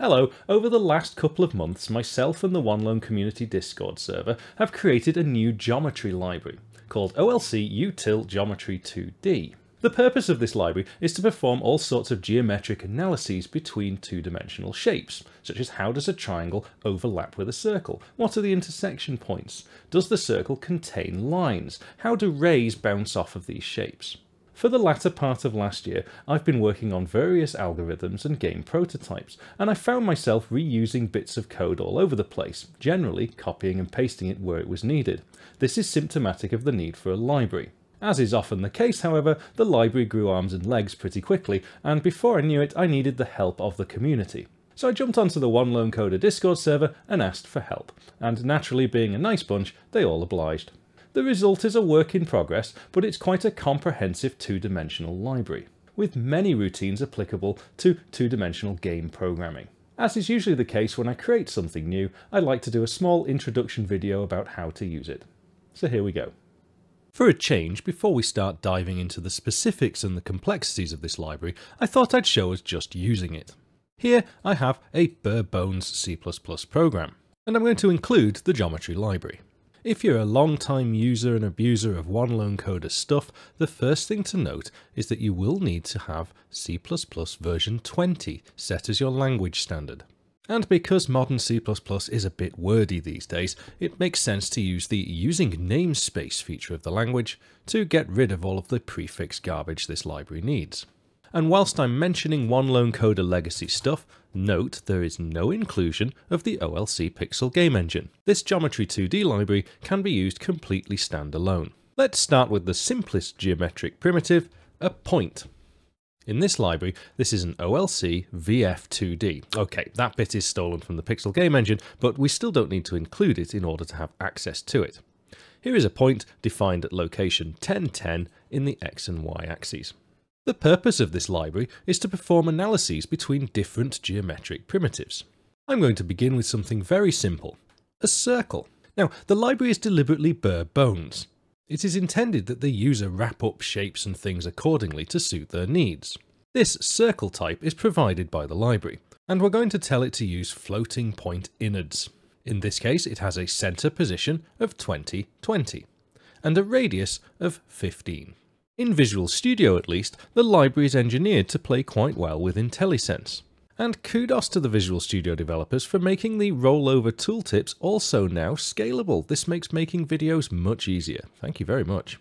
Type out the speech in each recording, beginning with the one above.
Hello, over the last couple of months, myself and the One Lone Community Discord server have created a new geometry library called olc::geometry2d. The purpose of this library is to perform all sorts of geometric analyses between two-dimensional shapes, such as how does a triangle overlap with a circle? What are the intersection points? Does the circle contain lines? How do rays bounce off of these shapes? For the latter part of last year, I've been working on various algorithms and game prototypes, and I found myself reusing bits of code all over the place, generally copying and pasting it where it was needed. This is symptomatic of the need for a library. As is often the case, however, the library grew arms and legs pretty quickly, and before I knew it, I needed the help of the community. So I jumped onto the One Lone Coder Discord server and asked for help, and naturally, being a nice bunch, they all obliged. The result is a work in progress, but it's quite a comprehensive two-dimensional library, with many routines applicable to two-dimensional game programming. As is usually the case when I create something new, I like to do a small introduction video about how to use it. So here we go. For a change, before we start diving into the specifics and the complexities of this library, I thought I'd show us just using it. Here I have a bare bones C++ program, and I'm going to include the geometry library. If you're a long-time user and abuser of One Lone Coder stuff, the first thing to note is that you will need to have C++ version 20 set as your language standard. And because modern C++ is a bit wordy these days, it makes sense to use the using namespace feature of the language to get rid of all of the prefix garbage this library needs. And whilst I'm mentioning One Lone Coder legacy stuff, note there is no inclusion of the OLC Pixel Game Engine. This Geometry 2D library can be used completely standalone. Let's start with the simplest geometric primitive, a point. In this library, this is an olc::vf2d. Okay, that bit is stolen from the Pixel Game Engine, but we still don't need to include it in order to have access to it. Here is a point defined at location 1010 in the x and y axes. The purpose of this library is to perform analyses between different geometric primitives. I'm going to begin with something very simple, a circle. Now, the library is deliberately bare bones. It is intended that the user wrap up shapes and things accordingly to suit their needs. This circle type is provided by the library, and we're going to tell it to use floating point innards. In this case, it has a center position of 20, 20, and a radius of 15. In Visual Studio at least, the library is engineered to play quite well with IntelliSense. And kudos to the Visual Studio developers for making the rollover tooltips also now scalable. This makes making videos much easier. Thank you very much.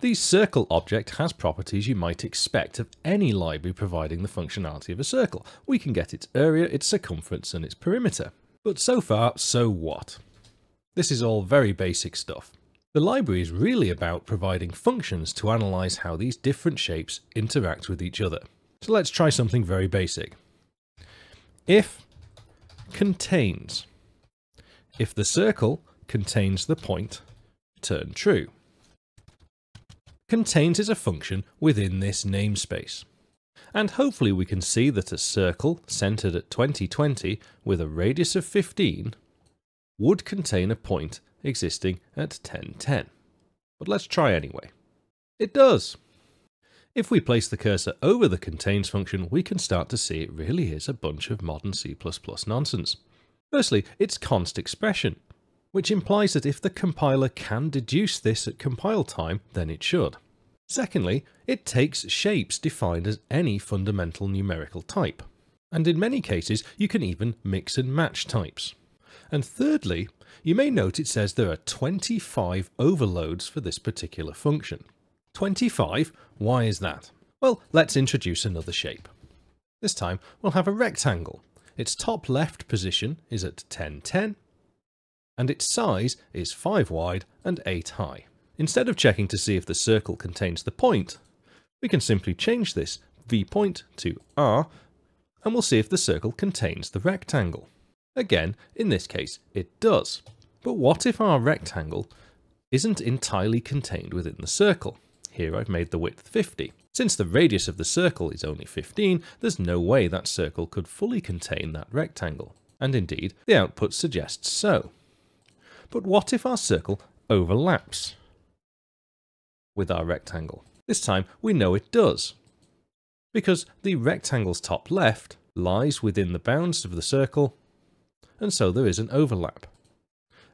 The circle object has properties you might expect of any library providing the functionality of a circle. We can get its area, its circumference, and its perimeter. But so far, so what? This is all very basic stuff. The library is really about providing functions to analyze how these different shapes interact with each other. So let's try something very basic. If contains. If the circle contains the point, return true. Contains is a function within this namespace. And hopefully we can see that a circle centered at 20, 20 with a radius of 15 would contain a point existing at 10, 10. But let's try anyway. It does. If we place the cursor over the contains function, we can start to see it really is a bunch of modern C++ nonsense. Firstly, it's const expression, which implies that if the compiler can deduce this at compile time, then it should. Secondly, it takes shapes defined as any fundamental numerical type. And in many cases, you can even mix and match types. And thirdly, you may note it says there are 25 overloads for this particular function. 25? Why is that? Well, let's introduce another shape. This time we'll have a rectangle. Its top left position is at 10, 10, and its size is 5 wide and 8 high. Instead of checking to see if the circle contains the point, we can simply change this v-point to r, and we'll see if the circle contains the rectangle. Again, in this case it does. But what if our rectangle isn't entirely contained within the circle? Here I've made the width 50. Since the radius of the circle is only 15, there's no way that circle could fully contain that rectangle. And indeed, the output suggests so. But what if our circle overlaps with our rectangle? This time we know it does, because the rectangle's top left lies within the bounds of the circle, and so there is an overlap.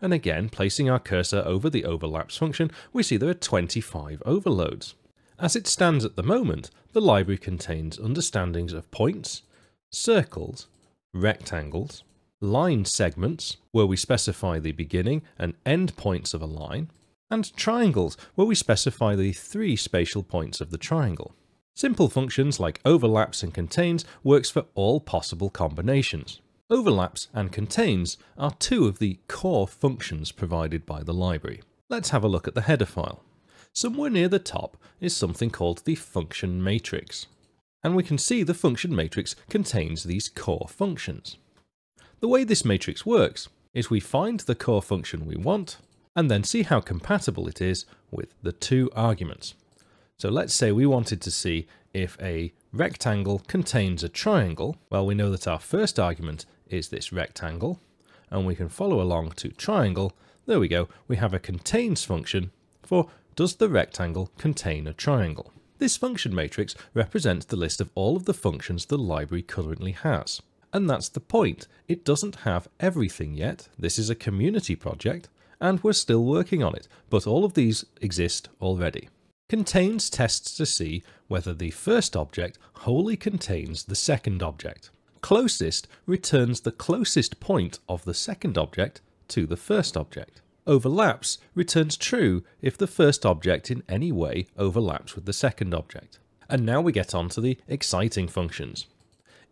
And again, placing our cursor over the overlaps function, we see there are 25 overloads. As it stands at the moment, the library contains understandings of points, circles, rectangles, line segments, where we specify the beginning and end points of a line, and triangles, where we specify the three spatial points of the triangle. Simple functions like overlaps and contains works for all possible combinations. Overlaps and contains are two of the core functions provided by the library. Let's have a look at the header file. Somewhere near the top is something called the function matrix. And we can see the function matrix contains these core functions. The way this matrix works is we find the core function we want and then see how compatible it is with the two arguments. So let's say we wanted to see if a rectangle contains a triangle. Well, we know that our first argument is this rectangle, and we can follow along to triangle. There we go. We have a contains function for does the rectangle contain a triangle? This function matrix represents the list of all of the functions the library currently has. And that's the point. It doesn't have everything yet. This is a community project, and we're still working on it, but all of these exist already. Contains tests to see whether the first object wholly contains the second object. Closest returns the closest point of the second object to the first object. Overlaps returns true if the first object in any way overlaps with the second object. And now we get on to the exciting functions.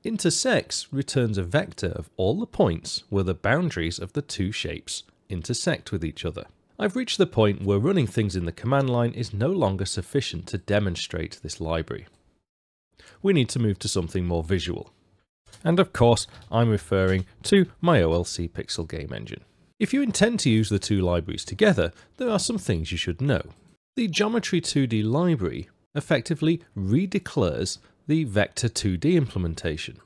Intersects returns a vector of all the points where the boundaries of the two shapes intersect with each other. I've reached the point where running things in the command line is no longer sufficient to demonstrate this library. We need to move to something more visual. And of course, I'm referring to my OLC Pixel Game Engine. If you intend to use the two libraries together, there are some things you should know. The Geometry 2D library effectively redeclares the Vector 2D implementation.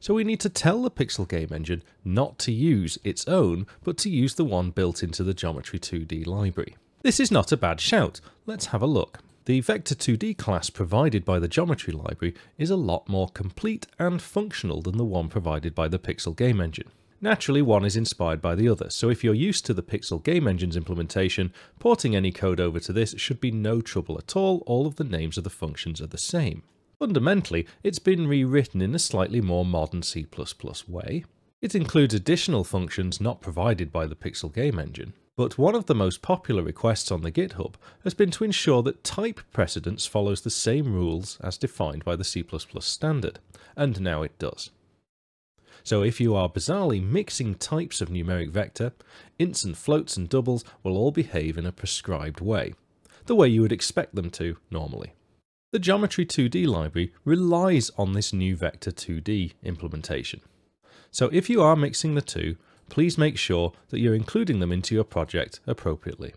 So we need to tell the Pixel Game Engine not to use its own, but to use the one built into the Geometry 2D library. This is not a bad shout. Let's have a look. The Vector 2D class provided by the Geometry library is a lot more complete and functional than the one provided by the Pixel Game Engine. Naturally, one is inspired by the other, so if you're used to the Pixel Game Engine's implementation, porting any code over to this should be no trouble at all. All of the names of the functions are the same. Fundamentally, it's been rewritten in a slightly more modern C++ way. It includes additional functions not provided by the Pixel Game Engine, but one of the most popular requests on the GitHub has been to ensure that type precedence follows the same rules as defined by the C++ standard, and now it does. So if you are bizarrely mixing types of numeric vector, ints and floats and doubles will all behave in a prescribed way, the way you would expect them to normally. The Geometry 2D library relies on this new Vector 2D implementation. So if you are mixing the two, please make sure that you're including them into your project appropriately.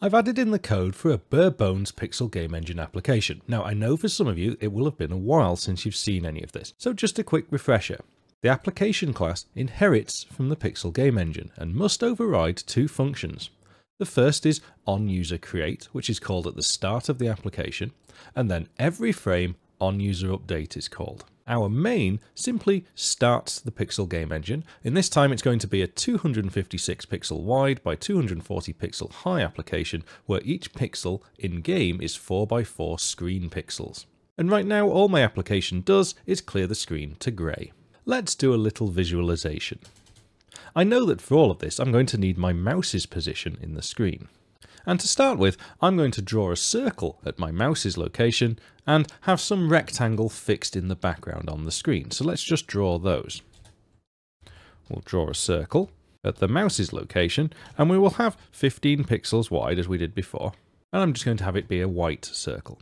I've added in the code for a bare bones Pixel Game Engine application. Now I know for some of you it will have been a while since you've seen any of this, so just a quick refresher. The application class inherits from the Pixel Game Engine and must override two functions. The first is onUserCreate, which is called at the start of the application, and then every frame onUserUpdate is called. Our main simply starts the Pixel Game Engine, and this time it's going to be a 256 pixel wide by 240 pixel high application where each pixel in game is 4x4 screen pixels. And right now all my application does is clear the screen to grey. Let's do a little visualization. I know that for all of this, I'm going to need my mouse's position in the screen. And to start with, I'm going to draw a circle at my mouse's location and have some rectangle fixed in the background on the screen. So let's just draw those. We'll draw a circle at the mouse's location and we will have 15 pixels wide as we did before. And I'm just going to have it be a white circle.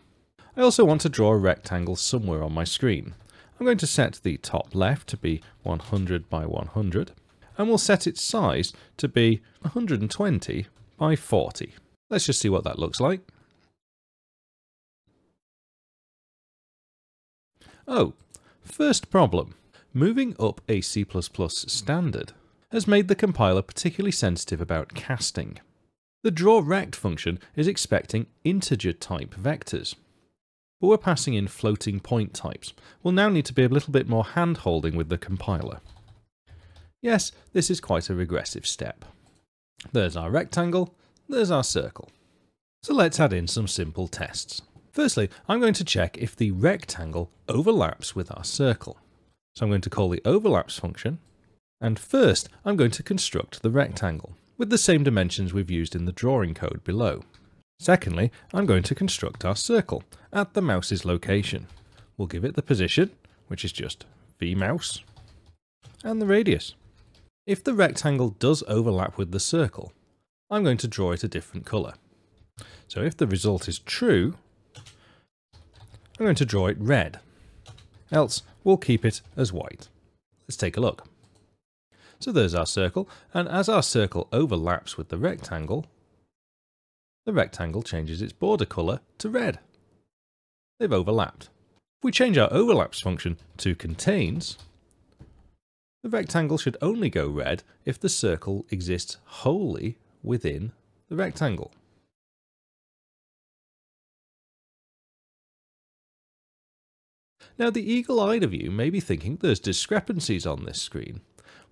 I also want to draw a rectangle somewhere on my screen. I'm going to set the top left to be 100 by 100. And we'll set its size to be 120 by 40. Let's just see what that looks like. Oh, first problem. Moving up a C++ standard has made the compiler particularly sensitive about casting. The drawRect function is expecting integer type vectors. but we're passing in floating point types. We'll now need to be a little bit more hand-holding with the compiler. Yes, this is quite a regressive step. There's our rectangle, there's our circle. So let's add in some simple tests. Firstly, I'm going to check if the rectangle overlaps with our circle. So I'm going to call the overlaps function, and first I'm going to construct the rectangle with the same dimensions we've used in the drawing code below. Secondly, I'm going to construct our circle at the mouse's location. We'll give it the position, which is just vmouse, and the radius. If the rectangle does overlap with the circle, I'm going to draw it a different colour. So if the result is true, I'm going to draw it red. Else, we'll keep it as white. Let's take a look. So there's our circle, and as our circle overlaps with the rectangle changes its border colour to red. They've overlapped. If we change our overlaps function to contains, the rectangle should only go red if the circle exists wholly within the rectangle. Now the eagle-eyed of you may be thinking there's discrepancies on this screen.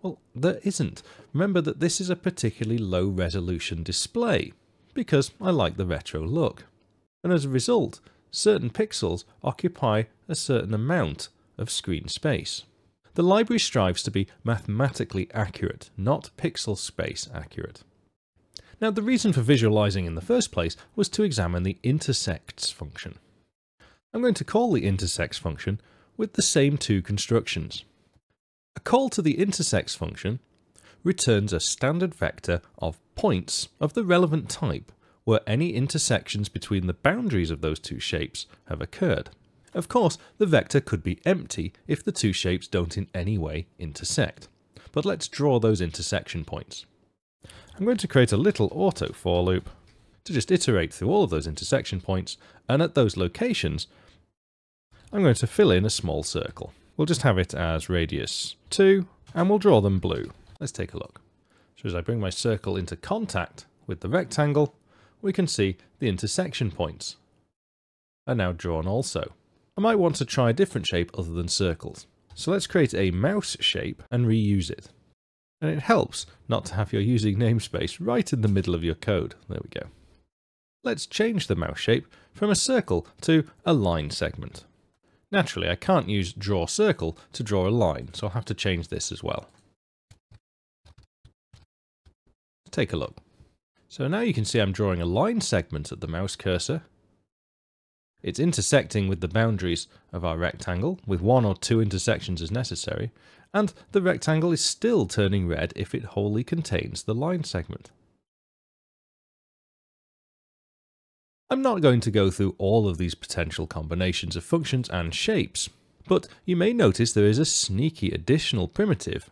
Well, there isn't. Remember that this is a particularly low resolution display, because I like the retro look. And as a result, certain pixels occupy a certain amount of screen space. The library strives to be mathematically accurate, not pixel space accurate. Now the reason for visualizing in the first place was to examine the intersects function. I'm going to call the intersects function with the same two constructions. A call to the intersects function returns a standard vector of points of the relevant type where any intersections between the boundaries of those two shapes have occurred. Of course, the vector could be empty if the two shapes don't in any way intersect. But let's draw those intersection points. I'm going to create a little auto for loop to just iterate through all of those intersection points, and at those locations, I'm going to fill in a small circle. We'll just have it as radius 2, and we'll draw them blue. Let's take a look. So as I bring my circle into contact with the rectangle, we can see the intersection points are now drawn also. I might want to try a different shape other than circles. So let's create a mouse shape and reuse it. And it helps not to have your using namespace right in the middle of your code. There we go. Let's change the mouse shape from a circle to a line segment. Naturally, I can't use draw circle to draw a line, so I'll have to change this as well. Take a look. So now you can see I'm drawing a line segment at the mouse cursor. It's intersecting with the boundaries of our rectangle, with one or two intersections as necessary, and the rectangle is still turning red if it wholly contains the line segment. I'm not going to go through all of these potential combinations of functions and shapes, but you may notice there is a sneaky additional primitive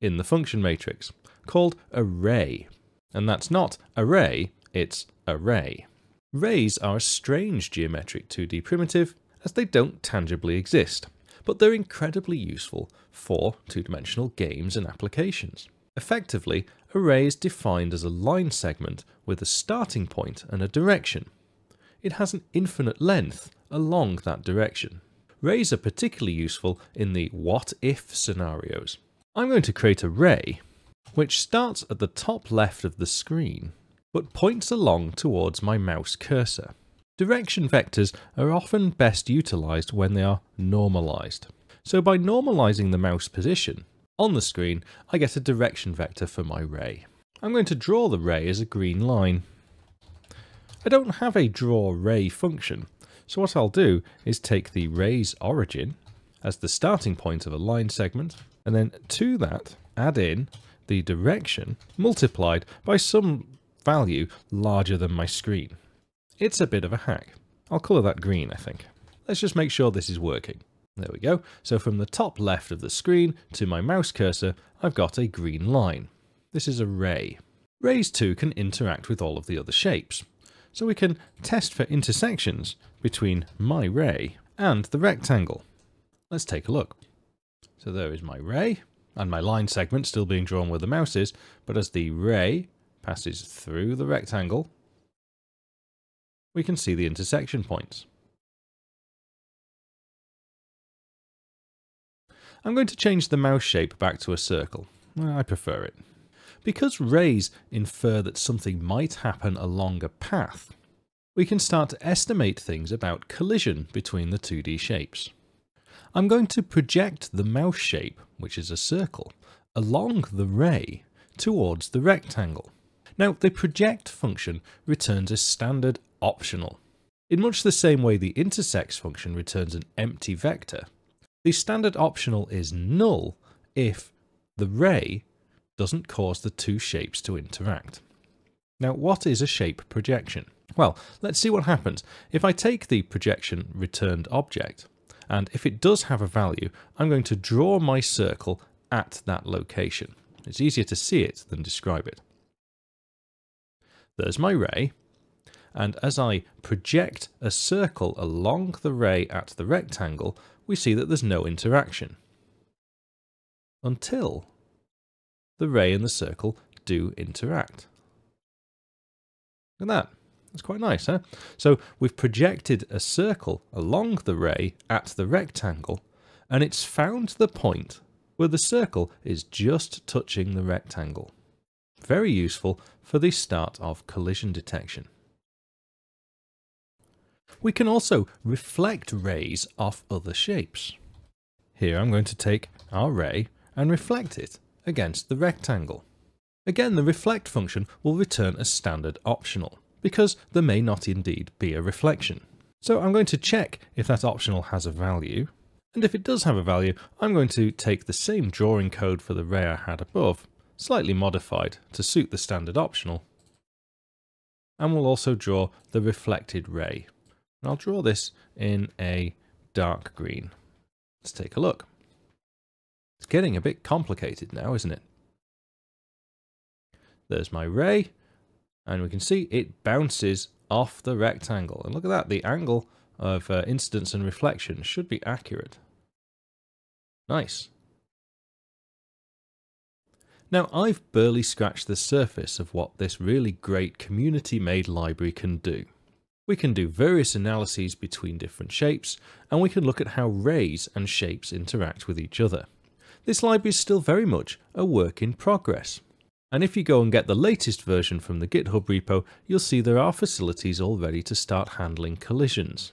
in the function matrix called array, and that's not array, it's array. Rays are a strange geometric 2D primitive as they don't tangibly exist, but they're incredibly useful for two-dimensional games and applications. Effectively, an array is defined as a line segment with a starting point and a direction. It has an infinite length along that direction. Rays are particularly useful in the what-if scenarios. I'm going to create a ray which starts at the top left of the screen, but points along towards my mouse cursor. Direction vectors are often best utilized when they are normalized. So by normalizing the mouse position on the screen, I get a direction vector for my ray. I'm going to draw the ray as a green line. I don't have a draw ray function, so what I'll do is take the ray's origin as the starting point of a line segment, and then to that add in the direction multiplied by some value larger than my screen. It's a bit of a hack. I'll colour that green, I think. Let's just make sure this is working. There we go. So from the top left of the screen to my mouse cursor, I've got a green line. This is a ray. Rays too can interact with all of the other shapes. So we can test for intersections between my ray and the rectangle. Let's take a look. So there is my ray, and my line segment still being drawn where the mouse is, but as the ray passes through the rectangle, we can see the intersection points. I'm going to change the mouse shape back to a circle. I prefer it. Because rays infer that something might happen along a path, we can start to estimate things about collision between the 2D shapes. I'm going to project the mouse shape, which is a circle, along the ray towards the rectangle. Now, the project function returns a standard optional. In much the same way the intersects function returns an empty vector, the standard optional is null if the ray doesn't cause the two shapes to interact. Now, what is a shape projection? Well, let's see what happens. If I take the projection returned object, and if it does have a value, I'm going to draw my circle at that location. It's easier to see it than describe it. There's my ray, and as I project a circle along the ray at the rectangle, we see that there's no interaction. Until the ray and the circle do interact. Look at that. That's quite nice, huh? So we've projected a circle along the ray at the rectangle, and it's found the point where the circle is just touching the rectangle. Very useful for the start of collision detection. We can also reflect rays off other shapes. Here I'm going to take our ray and reflect it against the rectangle. Again, the reflect function will return a standard optional, because there may not indeed be a reflection. So I'm going to check if that optional has a value, and if it does have a value, I'm going to take the same drawing code for the ray I had above, slightly modified to suit the standard optional, and we'll also draw the reflected ray. And I'll draw this in a dark green. Let's take a look. It's getting a bit complicated now, isn't it? There's my ray, and we can see it bounces off the rectangle. And look at that, the angle of incidence and reflection should be accurate. Nice. Now, I've barely scratched the surface of what this really great community-made library can do. We can do various analyses between different shapes, and we can look at how rays and shapes interact with each other. This library is still very much a work in progress. And if you go and get the latest version from the GitHub repo, you'll see there are facilities all ready to start handling collisions.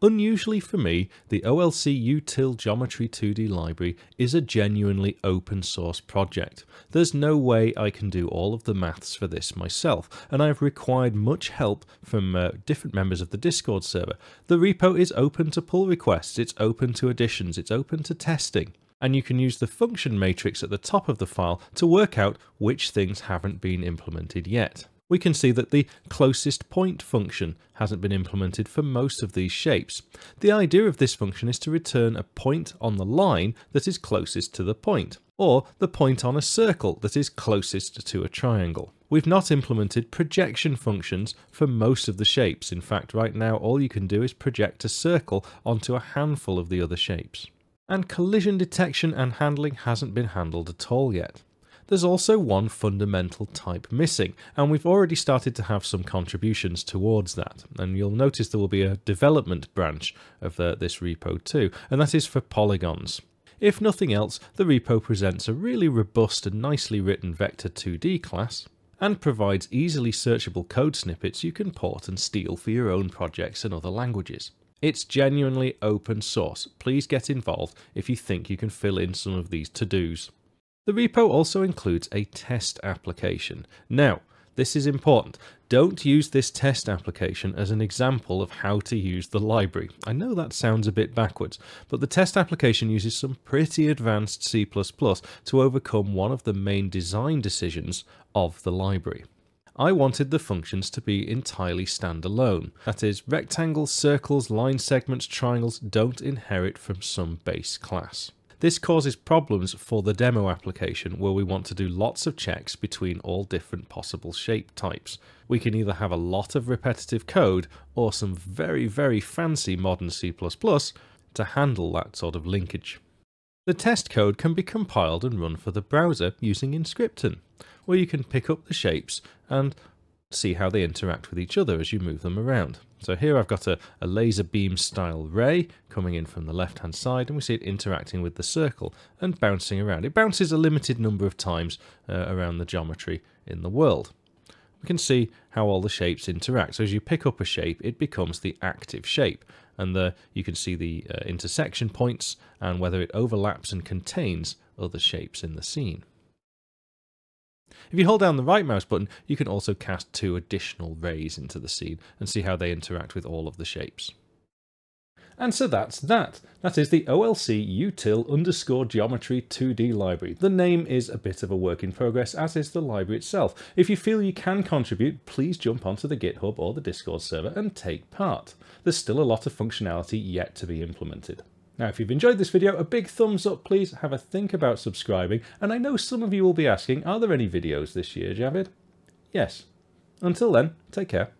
Unusually for me, the OLC Util Geometry 2D library is a genuinely open source project. There's no way I can do all of the maths for this myself, and I've required much help from different members of the Discord server. The repo is open to pull requests, it's open to additions, it's open to testing. And you can use the function matrix at the top of the file to work out which things haven't been implemented yet. We can see that the closest point function hasn't been implemented for most of these shapes. The idea of this function is to return a point on the line that is closest to the point, or the point on a circle that is closest to a triangle. We've not implemented projection functions for most of the shapes. In fact, right now all you can do is project a circle onto a handful of the other shapes. And collision detection and handling hasn't been handled at all yet. There's also one fundamental type missing, and we've already started to have some contributions towards that. And you'll notice there will be a development branch of this repo too, and that is for polygons. If nothing else, the repo presents a really robust and nicely written Vector 2D class, and provides easily searchable code snippets you can port and steal for your own projects and other languages. It's genuinely open source. Please get involved if you think you can fill in some of these to-dos. The repo also includes a test application. Now, this is important. Don't use this test application as an example of how to use the library. I know that sounds a bit backwards, but the test application uses some pretty advanced C++ to overcome one of the main design decisions of the library. I wanted the functions to be entirely standalone. That is, rectangles, circles, line segments, triangles don't inherit from some base class. This causes problems for the demo application where we want to do lots of checks between all different possible shape types. We can either have a lot of repetitive code or some very, very fancy modern C++ to handle that sort of linkage. The test code can be compiled and run for the browser using Emscripten, where you can pick up the shapes and see how they interact with each other as you move them around. So here I've got a laser beam style ray coming in from the left hand side, and we see it interacting with the circle and bouncing around. It bounces a limited number of times around the geometry in the world. We can see how all the shapes interact. So as you pick up a shape, it becomes the active shape, and you can see the intersection points and whether it overlaps and contains other shapes in the scene. If you hold down the right mouse button, you can also cast two additional rays into the scene and see how they interact with all of the shapes. And so that's that. That is the OLC util _ geometry 2D library. The name is a bit of a work in progress, as is the library itself. If you feel you can contribute, please jump onto the GitHub or the Discord server and take part. There's still a lot of functionality yet to be implemented. Now, if you've enjoyed this video, a big thumbs up, please. Have a think about subscribing. And I know some of you will be asking, are there any videos this year, Javid? Yes. Until then, take care.